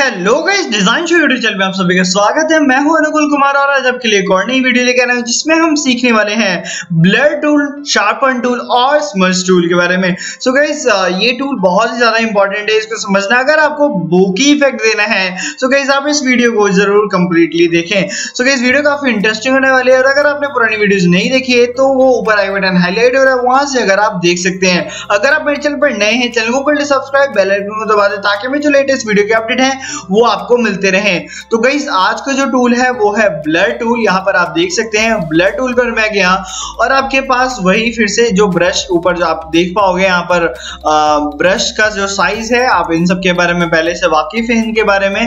Hello guys, design show YouTube channel पे आप सभी का स्वागत है। मैं हूं अनुकुल कुमार और आज आपके लिए एक और नई वीडियो लेकर आया हूं जिसमें हम सीखने वाले हैं ब्लर टूल, शार्पन टूल और स्मज टूल के बारे में। सो गाइस, ये टूल बहुत ही ज्यादा इंपॉर्टेंट है, इसको समझना अगर आपको बोकी इफेक्ट देना है। सो गाइस, आप इस वीडियो को जरूर कंप्लीटली देखें। सो गाइस, वीडियो काफी इंटरेस्टिंग होने वाली है और अगर आपने पुरानी वीडियोज नहीं देखी है तो वो ऊपर आई बटन हाईलाइट हो रहा है, वहां से अगर आप देख सकते हैं। अगर आप मेरे चैनल पर नए हैं, चैनल को पहले सब्सक्राइब, बेल आइकन को दबा दें ताकि मेरे जो लेटेस्ट वीडियो के अपडेट है वो आपको मिलते रहे। तो गाइस, आज का जो टूल है वो है ब्लर टूल। यहाँ पर आप देख सकते हैं, ब्लर टूल पर मैं गया और आपके पास वही फिर से जो ब्रश, ऊपर जो आप देख पाओगे यहाँ पर ब्रश का जो साइज है, आप इन सब के बारे में पहले से वाकिफ हैं, इनके बारे में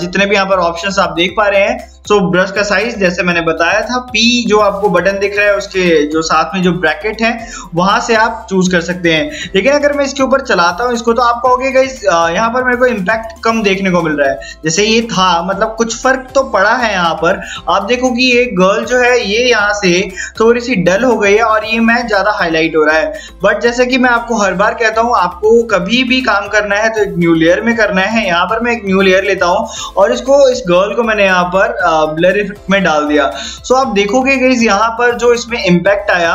जितने भी यहाँ पर ऑप्शंस आप देख पा रहे हैं। सो ब्रश का साइज जैसे मैंने बताया था, पी जो आपको बटन दिख रहा है उसके जो साथ में जो ब्रैकेट है वहां से आप चूज कर सकते हैं। लेकिन अगर मैं इसके ऊपर चलाता हूं इसको, तो आप कहोगे गाइस यहाँ पर मेरे को इम्पैक्ट कम देखने को मिल रहा है, जैसे ये था, मतलब कुछ फर्क तो पड़ा है। यहाँ पर आप देखो कि ये गर्ल जो है ये यहाँ से थोड़ी सी डल हो गई है और ये मैं ज्यादा हाईलाइट हो रहा है। बट जैसे कि मैं आपको हर बार कहता हूँ, आपको कभी भी काम करना है तो एक न्यू लेयर में करना है। यहाँ पर मैं एक न्यू लेयर लेता हूँ और इसको, इस गर्ल को मैंने यहाँ पर ब्लर इफेक्ट में डाल दिया। सो आप देखोगे गाइस यहाँ पर जो इसमें इम्पैक्ट आया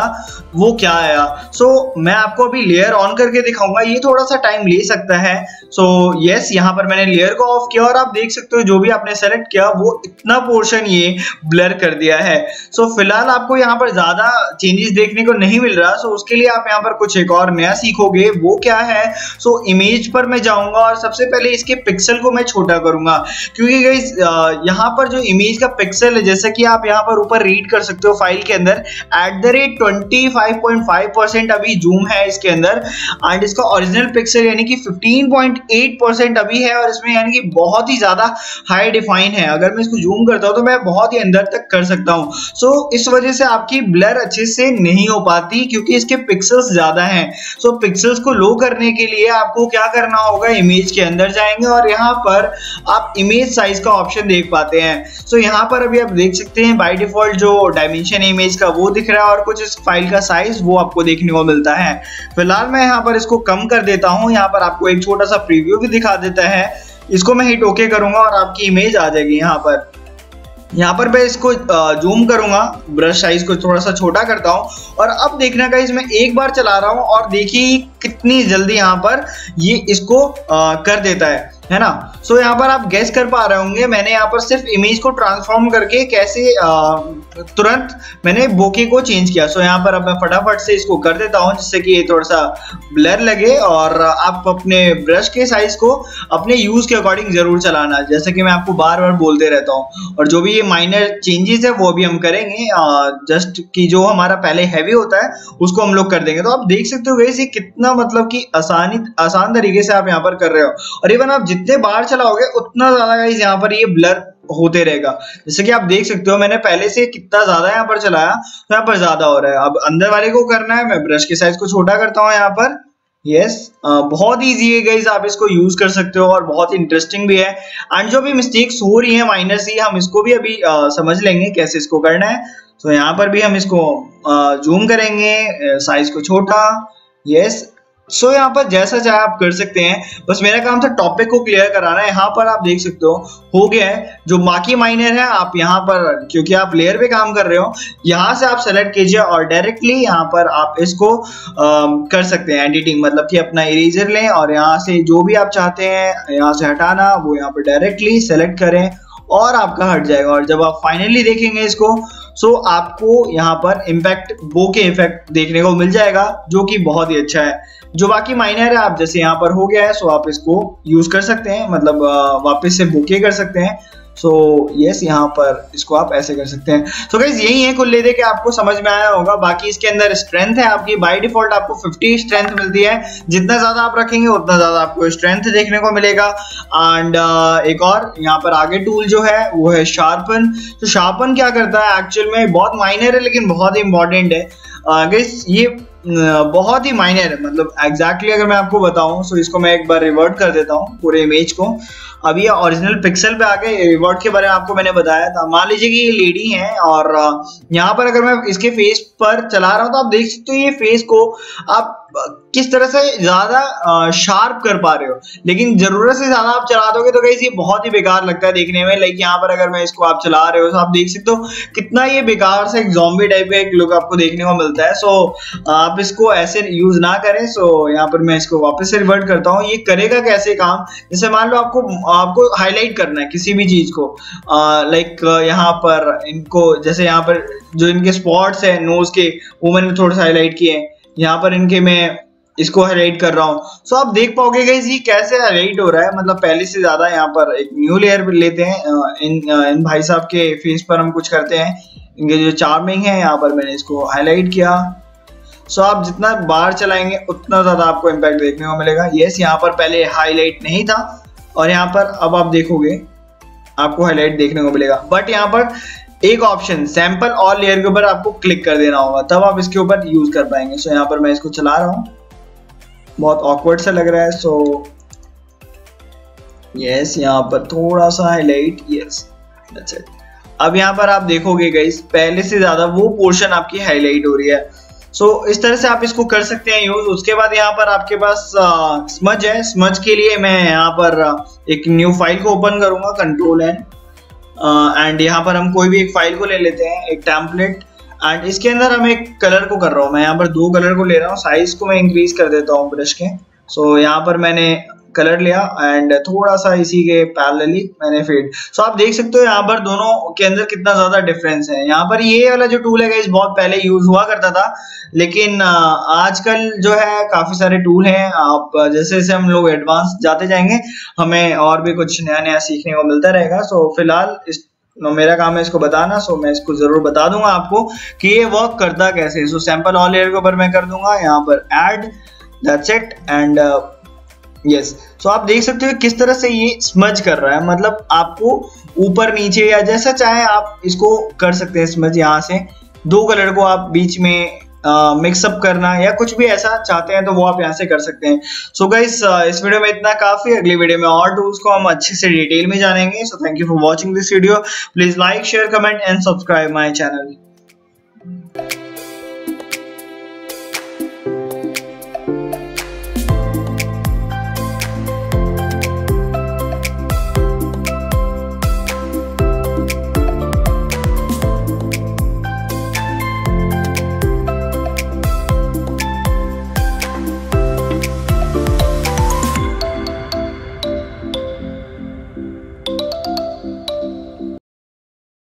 वो क्या आया। सो मैं आपको अभी लेयर ऑन करके दिखाऊंगा, ये थोड़ा सा टाइम ले सकता है। सो यस, यहाँ पर मैंने लेयर को ऑफ किया और आप देख सकते हो जो भी आपने सेलेक्ट किया वो इतना पोर्शन ये ब्लर कर दिया है। सो फिलहाल आपको यहाँ पर ज्यादा चेंजेस देखने को नहीं मिल रहा। सो उसके लिए आप यहाँ पर कुछ एक और नया सीखोगे, वो क्या है। सो इमेज पर मैं जाऊंगा और सबसे पहले इसके पिक्सल को मैं छोटा करूंगा, क्योंकि गाइस यहाँ पर जो इमेज का पिक्सल है, जैसा कि आप यहाँ पर ऊपर रीड कर सकते हो फाइल के अंदर, @ 25.5% अभी जूम है इसके अंदर एंड इसका ओरिजिनल पिक्सल यानी कि 15.8% अभी है और इसमें यानी कि बहुत ही ज्यादा हाई डिफाइन है। अगर मैं इसको जूम करता हूं तो मैं बहुत ही अंदर तक कर सकता हूं। सो इस वजह से आपकी ब्लर अच्छे से नहीं हो पाती क्योंकि इसके पिक्सल्स ज्यादा हैं। सो पिक्सल्स को लो करने के लिए आपको क्या करना होगा, इमेज के अंदर जाएंगे और यहाँ पर आप इमेज साइज का ऑप्शन देख पाते हैं। सो यहाँ पर अभी आप देख सकते हैं बाय डिफॉल्ट जो डायमेंशन है इमेज का वो दिख रहा है और कुछ इस फाइल का साइज वो आपको देखने को मिलता है। फिलहाल मैं यहाँ पर इसको कम कर देता हूँ, यहाँ पर आपको एक छोटा सा प्रीव्यू भी दिखा देता है। इसको मैं हिट ओके करूंगा और आपकी इमेज आ जाएगी। यहाँ पर मैं इसको जूम करूंगा, ब्रश साइज को थोड़ा सा छोटा करता हूँ और अब देखना गाइस, मैं एक बार चला रहा हूँ और देखिए कितनी जल्दी यहाँ पर ये इसको कर देता है ना। सो यहाँ पर आप गेस कर पा रहे होंगे, मैंने यहाँ पर सिर्फ इमेज को ट्रांसफॉर्म करके कैसे तुरंत मैंने बोके को चेंज किया। सो यहाँ पर अब मैं फटाफट से इसको कर देता हूँ जिससे कि ये थोड़ा सा ब्लर लगे और आप अपने ब्रश के साइज को अपने यूज के अकॉर्डिंग जरूर चलाना, जैसे कि मैं आपको बार बार बोलते रहता हूँ। और जो भी ये माइनर चेंजेस है वो भी हम करेंगे, जस्ट कि जो हमारा पहले हैवी होता है उसको हम लोग कर देंगे। तो आप देख सकते हो वैसे कितना, मतलब कि आसान तरीके से आप यहाँ पर कर रहे हो और इवन आप जितने बार चलाओगे उतना ज्यादा गाइस यहाँ पर ये ब्लर होते रहेगा। जैसे कि आप देख सकते हो मैंने पहले से कितना ज्यादा यहाँ पर चलाया, तो यहाँ पर ज्यादा हो रहा है। अब अंदर वाले को करना है, मैं ब्रश के साइज को छोटा करता हूँ यहाँ पर। यस, बहुत ईजी है गाइज, आप इसको यूज कर सकते हो और बहुत इंटरेस्टिंग भी है। एंड जो भी मिस्टेक्स हो रही है माइनर सी, हम इसको भी अभी समझ लेंगे कैसे इसको करना है। तो यहाँ पर भी हम इसको जूम करेंगे, साइज को छोटा। यस, सो यहाँ पर जैसा चाहे आप कर सकते हैं, बस मेरा काम था टॉपिक को क्लियर कराना। यहाँ पर आप देख सकते हो गया है। जो बाकी माइनर है आप यहाँ पर, क्योंकि आप लेयर पे काम कर रहे हो, यहाँ से आप सेलेक्ट कीजिए और डायरेक्टली यहाँ पर आप इसको कर सकते हैं एडिटिंग, मतलब कि अपना इरेजर लें और यहाँ से जो भी आप चाहते हैं यहाँ से हटाना वो यहाँ पर डायरेक्टली सेलेक्ट करें और आपका हट जाएगा। और जब आप फाइनली देखेंगे इसको, सो आपको यहाँ पर इम्पैक्ट बोके इफेक्ट देखने को मिल जाएगा जो कि बहुत ही अच्छा है। जो बाकी माइनर है आप जैसे यहाँ पर हो गया है, सो आप इसको यूज कर सकते हैं, मतलब वापस से बोके कर सकते हैं। सो यस, यहाँ पर इसको आप ऐसे कर सकते हैं। सो गाइज, यही है कुल ले दे के आपको समझ में आया होगा। बाकी इसके अंदर स्ट्रेंथ है आपकी, बाय डिफॉल्ट आपको 50 स्ट्रेंथ मिलती है, जितना ज्यादा आप रखेंगे उतना ज्यादा आपको स्ट्रेंथ देखने को मिलेगा। एंड एक और यहाँ पर आगे टूल जो है वो है शार्पन। तो शार्पन क्या करता है एक्चुअल में, बहुत माइनर है लेकिन बहुत इंपॉर्टेंट है गाइज। ये बहुत ही माइनर है, मतलब एग्जैक्टली अगर मैं आपको बताऊं, सो इसको मैं एक बार रिवर्ट कर देता हूं पूरे इमेज को अब ये ओरिजिनल पिक्सल पे आके रिवॉर्ड के बारे में आपको मैंने बताया था। मान लीजिए कि ये लेडी है और यहाँ पर अगर मैं इसके फेस पर चला रहा हूँ तो आप देख सकते हो ये फेस को आप किस तरह से ज्यादा शार्प कर पा रहे हो, लेकिन जरूरत से ज्यादा आप चला दोगे तो गाइस ये बहुत ही बेकार लगता है देखने में। लाइक यहाँ पर अगर मैं इसको आप चला रहे हो तो आप देख सकते हो कितना ये बेकार सा एक ज़ॉम्बी टाइप का एक लुक आपको देखने को मिलता है। सो आप इसको ऐसे यूज ना करें। सो यहाँ पर मैं इसको वापस से रिवर्ट करता हूँ। ये करेगा कैसे काम, जैसे मान लो आपको हाईलाइट करना है किसी भी चीज को, लाइक यहाँ पर इनको, जैसे यहाँ पर जो इनके स्पॉट्स है नोज के वो मैंने थोड़ा सा हाईलाइट किए हैं, यहाँ पर इनके मैं इसको हाईलाइट कर रहा हूँ। सो आप देख पाओगे गाइस ये कैसे हाईलाइट हो रहा है, मतलब पहले से ज्यादा। यहाँ पर एक न्यू लेयर लेते हैं, इन भाई साहब के फेस पर हम कुछ करते हैं, इनके जो चार्मिंग है यहाँ पर मैंने इसको हाईलाइट किया। सो आप जितना बार चलाएंगे उतना ज्यादा आपको इम्पैक्ट देखने को मिलेगा। यस, यहाँ पर पहले हाईलाइट नहीं था और यहाँ पर अब आप देखोगे आपको हाईलाइट देखने को मिलेगा। बट यहाँ पर एक ऑप्शन सैंपल और लेयर के ऊपर आपको क्लिक कर देना होगा, तब आप इसके ऊपर यूज कर पाएंगे। सो यहाँ पर मैं इसको चला रहा हूँ, बहुत ऑकवर्ड सा लग रहा है। सो यस, यहाँ पर थोड़ा सा हाईलाइट। Yes, that's it. अब यहाँ पर आप देखोगे गाइस पहले से ज्यादा वो पोर्शन आपकी हाईलाइट हो रही है। सो इस तरह से आप इसको कर सकते हैं यूज। उसके बाद यहाँ पर आपके पास स्मज है। स्मज के लिए मैं यहाँ पर एक न्यू फाइल को ओपन करूंगा, कंट्रोल एंड एंड यहाँ पर हम कोई भी एक फाइल को ले लेते हैं, एक टेम्पलेट, एंड इसके अंदर हम एक कलर को कर रहा हूँ। मैं यहाँ पर दो कलर को ले रहा हूँ, साइज को मैं इंक्रीज कर देता हूँ ब्रश के। सो यहाँ पर मैंने कलर लिया एंड थोड़ा सा इसी के पैरेलली मैंने फेड। सो आप देख सकते हो यहाँ पर दोनों के अंदर कितना ज्यादा डिफरेंस है। यहाँ पर ये वाला जो टूल है गाइस बहुत पहले यूज हुआ करता था, लेकिन आजकल जो है काफी सारे टूल हैं। आप जैसे जैसे हम लोग एडवांस जाते जाएंगे हमें और भी कुछ नया नया सीखने को मिलता रहेगा। सो फिलहाल मेरा काम है इसको बताना। सो मैं इसको जरूर बता दूंगा आपको कि ये वर्क करता कैसे। सो सैंपल ऑल लेयर के ऊपर मैं कर दूंगा यहाँ पर add, that's it. And yes, so आप देख सकते हो किस तरह से ये स्मज कर रहा है, मतलब आपको ऊपर नीचे या जैसा चाहे आप इसको कर सकते हैं स्मज। यहाँ से दो कलर को आप बीच में मिक्सअप करना या कुछ भी ऐसा चाहते हैं तो वो आप यहाँ से कर सकते हैं। सो गाइस इस वीडियो में इतना काफी, अगली वीडियो में और टूल्स को हम अच्छे से डिटेल में जानेंगे। So thank you for watching this video. Please like, share, comment and subscribe my channel.